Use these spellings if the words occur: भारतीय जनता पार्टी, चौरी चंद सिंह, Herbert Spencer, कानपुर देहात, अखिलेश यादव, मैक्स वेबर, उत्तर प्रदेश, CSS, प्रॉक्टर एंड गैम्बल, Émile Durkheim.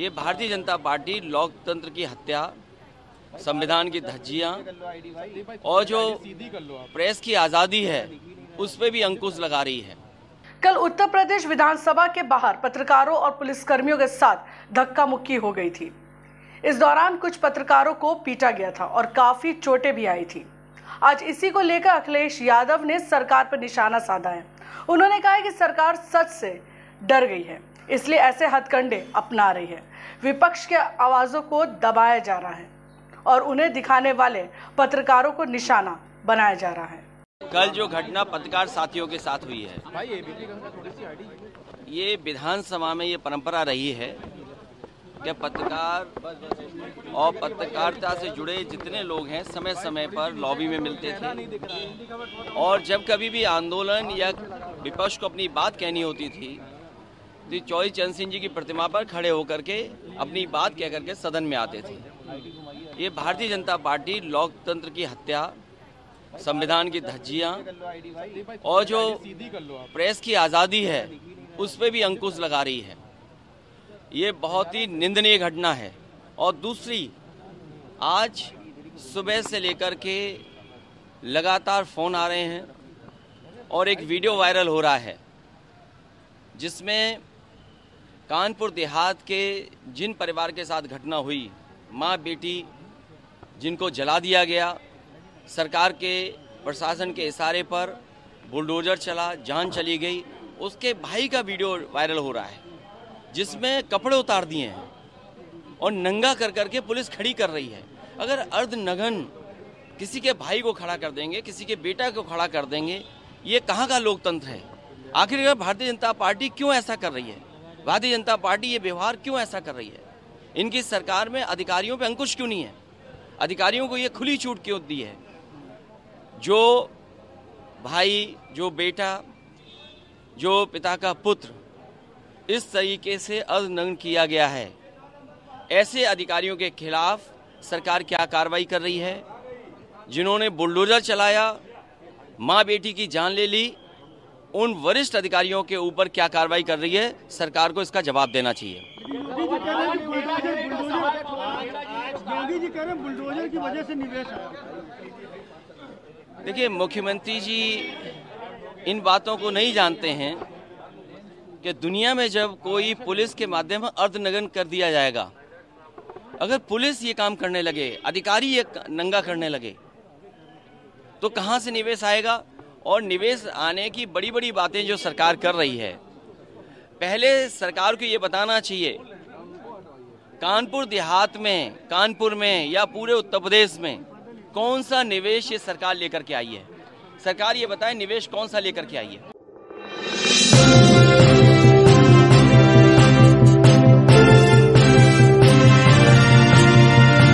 ये भारतीय जनता पार्टी लोकतंत्र की हत्या, संविधान की धज्जियां और जो प्रेस की आज़ादी है उस पर भी अंकुश लगा रही है। कल उत्तर प्रदेश विधानसभा के बाहर पत्रकारों और पुलिसकर्मियों के साथ धक्का मुक्की हो गई थी। इस दौरान कुछ पत्रकारों को पीटा गया था और काफी चोटें भी आई थी। आज इसी को लेकर अखिलेश यादव ने सरकार पर निशाना साधा है। उन्होंने कहा है कि सरकार सच से डर गई है, इसलिए ऐसे हथकंडे अपना रही है। विपक्ष के आवाज़ों को दबाया जा रहा है और उन्हें दिखाने वाले पत्रकारों को निशाना बनाया जा रहा है। कल जो घटना पत्रकार साथियों के साथ हुई है, ये विधानसभा में ये परंपरा रही है कि पत्रकार और पत्रकारिता से जुड़े जितने लोग हैं समय समय पर लॉबी में मिलते थे और जब कभी भी आंदोलन या विपक्ष को अपनी बात कहनी होती थी तो चौरी चंद सिंह जी की प्रतिमा पर खड़े होकर के अपनी बात कह करके सदन में आते थे। ये भारतीय जनता पार्टी लोकतंत्र की हत्या, संविधान की धज्जियां और जो प्रेस की आज़ादी है उस पर भी अंकुश लगा रही है। ये बहुत ही निंदनीय घटना है। और दूसरी, आज सुबह से लेकर के लगातार फ़ोन आ रहे हैं और एक वीडियो वायरल हो रहा है जिसमें कानपुर देहात के जिन परिवार के साथ घटना हुई, माँ बेटी जिनको जला दिया गया, सरकार के प्रशासन के इशारे पर बुलडोजर चला, जान चली गई, उसके भाई का वीडियो वायरल हो रहा है जिसमें कपड़े उतार दिए हैं और नंगा कर करके पुलिस खड़ी कर रही है। अगर अर्धनग्न किसी के भाई को खड़ा कर देंगे, किसी के बेटा को खड़ा कर देंगे, ये कहाँ का लोकतंत्र है? आखिर भारतीय जनता पार्टी क्यों ऐसा कर रही है? भारतीय जनता पार्टी ये व्यवहार क्यों ऐसा कर रही है? इनकी सरकार में अधिकारियों पे अंकुश क्यों नहीं है? अधिकारियों को ये खुली छूट क्यों दी है? जो भाई, जो बेटा, जो पिता का पुत्र इस तरीके से अर्धनग्न किया गया है, ऐसे अधिकारियों के खिलाफ सरकार क्या कार्रवाई कर रही है? जिन्होंने बुलडोजर चलाया, माँ बेटी की जान ले ली, उन वरिष्ठ अधिकारियों के ऊपर क्या कार्रवाई कर रही है? सरकार को इसका जवाब देना चाहिए। देखिए, मुख्यमंत्री जी इन बातों को नहीं जानते हैं कि दुनिया में जब कोई पुलिस के माध्यम से अर्धनग्न कर दिया जाएगा, अगर पुलिस ये काम करने लगे, अधिकारी ये नंगा करने लगे, तो कहाँ से निवेश आएगा? और निवेश आने की बड़ी बड़ी बातें जो सरकार कर रही है, पहले सरकार को ये बताना चाहिए कानपुर देहात में, कानपुर में या पूरे उत्तर प्रदेश में कौन सा निवेश ये सरकार लेकर के आई है। सरकार ये बताए निवेश कौन सा लेकर के आई है।